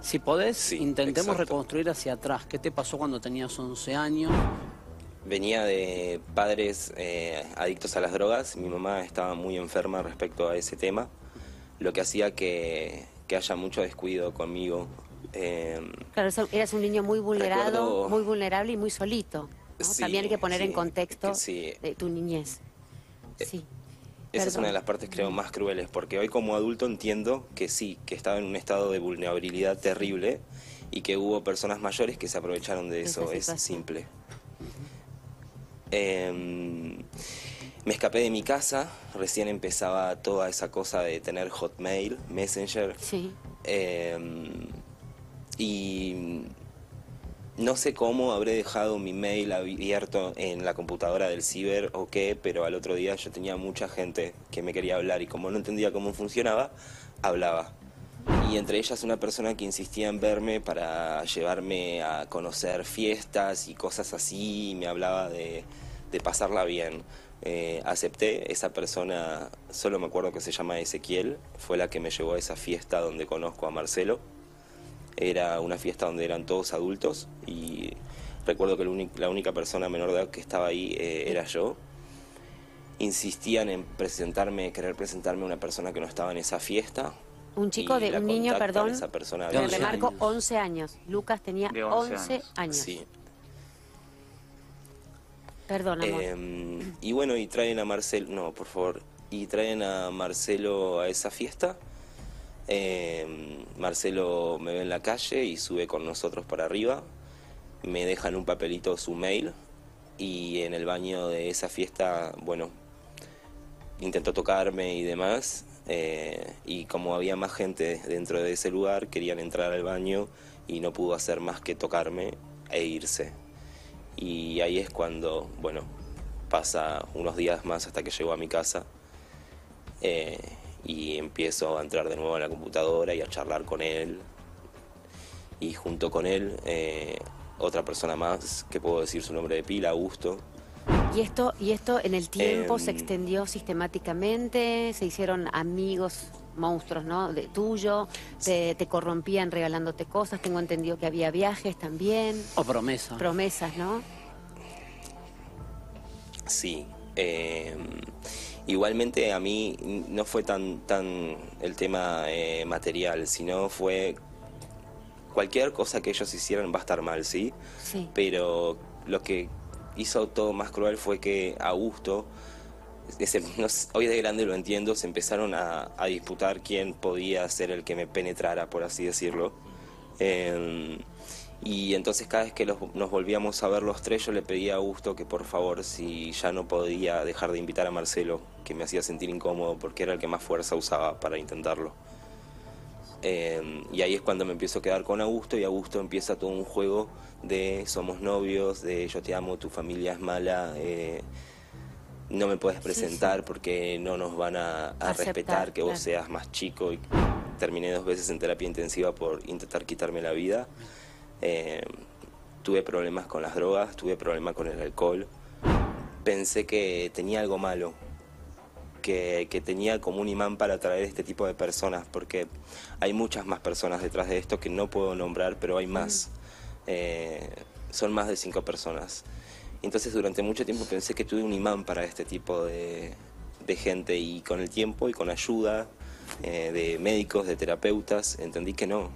Si podés, sí, intentemos exacto. Reconstruir hacia atrás. ¿Qué te pasó cuando tenías 11 años? Venía de padres adictos a las drogas. Mi mamá estaba muy enferma respecto a ese tema, lo que hacía que haya mucho descuido conmigo. Claro, eras un niño muy vulnerado, recuerdo... muy vulnerable y muy solito, ¿no? Sí, también hay que poner sí, en contexto sí. De tu niñez. Sí. Esa es una de las partes, creo, más crueles, porque hoy como adulto entiendo que sí, que estaba en un estado de vulnerabilidad terrible y que hubo personas mayores que se aprovecharon de eso, es simple. Me escapé de mi casa, recién empezaba toda esa cosa de tener Hotmail, Messenger. Sí. Y no sé cómo habré dejado mi mail abierto en la computadora del ciber o qué, pero al otro día yo tenía mucha gente que me quería hablar y como no entendía cómo funcionaba, hablaba. Y entre ellas una persona que insistía en verme para llevarme a conocer fiestas y cosas así, y me hablaba de pasarla bien. Acepté, esa persona, solo me acuerdo que se llama Ezequiel, fue la que me llevó a esa fiesta donde conozco a Marcelo. Era una fiesta donde eran todos adultos y recuerdo que la única persona menor de edad que estaba ahí era yo. Insistían en querer presentarme a una persona que no estaba en esa fiesta. Un chico de un niño, perdón, esa persona de 11 remarco, años. 11 años. Lucas tenía 11 años. Sí. Perdón, amor. Y bueno, y traen a Marcelo, no, por favor, y traen a Marcelo a esa fiesta. Marcelo me ve en la calle y sube con nosotros para arriba. Me dejan un papelito, su mail, y en el baño de esa fiesta, bueno, intentó tocarme y demás. Y como había más gente dentro de ese lugar, querían entrar al baño y no pudo hacer más que tocarme e irse. Y ahí es cuando, bueno, pasa unos días más hasta que llego a mi casa. Y empiezo a entrar de nuevo en la computadora y a charlar con él. Y junto con él, otra persona más, que puedo decir su nombre de pila, Augusto. ¿Y esto en el tiempo se extendió sistemáticamente? ¿Se hicieron amigos monstruos, no? De tuyo, te corrompían regalándote cosas. Tengo entendido que había viajes también. O promesas. Promesas, ¿no? Sí. Igualmente a mí no fue tan el tema material, sino fue cualquier cosa que ellos hicieran va a estar mal, ¿sí? Sí. Pero lo que hizo todo más cruel fue que Augusto, hoy de grande lo entiendo, se empezaron a disputar quién podía ser el que me penetrara, por así decirlo. Y entonces cada vez que nos volvíamos a ver los tres, yo le pedí a Augusto que por favor, si ya no podía dejar de invitar a Marcelo, que me hacía sentir incómodo porque era el que más fuerza usaba para intentarlo. Y ahí es cuando me empiezo a quedar con Augusto y Augusto empieza todo un juego de somos novios, de yo te amo, tu familia es mala, no me puedes presentar sí, sí. Porque no nos van a respetar que vos claro. Seas más chico. Y terminé 2 veces en terapia intensiva por intentar quitarme la vida. Tuve problemas con las drogas, tuve problemas con el alcohol. Pensé que tenía algo malo, que tenía como un imán para atraer este tipo de personas, porque hay muchas más personas detrás de esto que no puedo nombrar, pero hay más. Son más de 5 personas. Entonces durante mucho tiempo pensé que tuve un imán para este tipo de gente y con el tiempo y con ayuda de médicos, de terapeutas, entendí que no.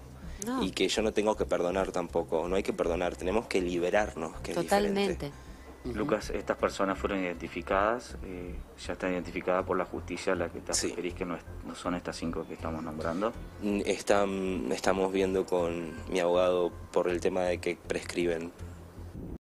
No. Y que yo no tengo que perdonar tampoco, no hay que perdonar, tenemos que liberarnos, que totalmente. Es diferente. Lucas, estas personas fueron identificadas, ya están identificadas por la justicia a la que te sí. Referís, que no son estas 5 que estamos nombrando. Estamos viendo con mi abogado por el tema de que prescriben.